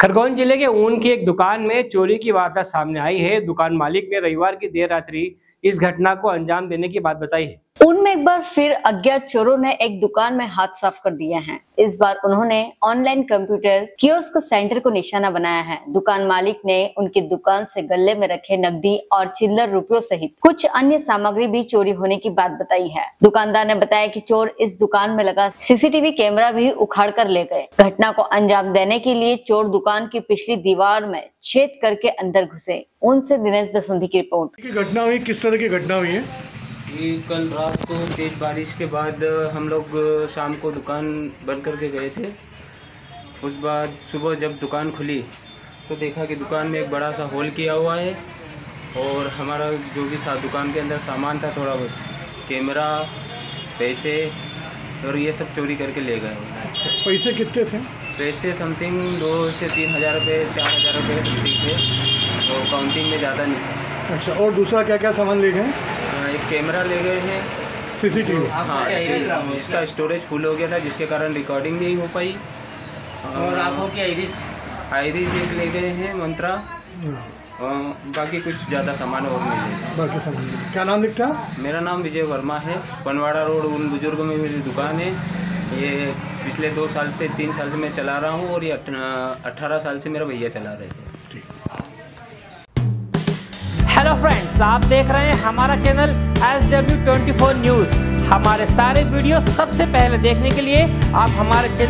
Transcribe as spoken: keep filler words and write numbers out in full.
खरगोन जिले के ऊन की एक दुकान में चोरी की वारदात सामने आई है। दुकान मालिक ने रविवार की देर रात्रि इस घटना को अंजाम देने की बात बताई है। ऊन में एक बार फिर अज्ञात चोरों ने एक दुकान में हाथ साफ कर दिया है। इस बार उन्होंने ऑनलाइन कंप्यूटर कियोस्क सेंटर को निशाना बनाया है। दुकान मालिक ने उनकी दुकान से गले में रखे नकदी और चिल्लर रुपयों सहित कुछ अन्य सामग्री भी चोरी होने की बात बताई है। दुकानदार ने बताया कि चोर इस दुकान में लगा सीसीटीवी कैमरा भी उखाड़ कर ले गए। घटना को अंजाम देने के लिए चोर दुकान की पिछली दीवार में छेद करके अंदर घुसे। उनसे दिनेश दसुंधी की रिपोर्ट। घटना हुई, किस तरह की घटना हुई है? ये कल रात को तेज बारिश के बाद हम लोग शाम को दुकान बंद करके गए थे। उस बाद सुबह जब दुकान खुली तो देखा कि दुकान में एक बड़ा सा होल किया हुआ है और हमारा जो भी साथ दुकान के अंदर सामान था, थोड़ा बहुत कैमरा, पैसे और ये सब चोरी करके ले गए। पैसे कितने थे? पैसे समथिंग दो से तीन हज़ार रुपये, चार हज़ार रुपये समथिंग थे और काउंटिंग में ज़्यादा नहीं था। अच्छा, और दूसरा क्या क्या सामान ले गए? एक कैमरा ले गए हैं, सीसीटीवी, हाँ, जिसका स्टोरेज फुल हो गया था, जिसके कारण रिकॉर्डिंग नहीं हो पाई, और आँखों की आइरिस आइरिस एक ले गए हैं, मंत्रा, बाकी कुछ ज़्यादा सामान और नहीं। बाकी सामान क्या नाम लिखता? मेरा नाम विजय वर्मा है। पनवाड़ा रोड उन बुजुर्गों में मेरी दुकान है। ये पिछले दो साल से तीन साल से मैं चला रहा हूँ और ये अठारह साल से मेरा भैया चला रहे हैं। हेलो फ्रेंड्स, आप देख रहे हैं हमारा channel S W twenty four news. हमारे सारे वीडियो सबसे पहले देखने के लिए आप हमारे चैनल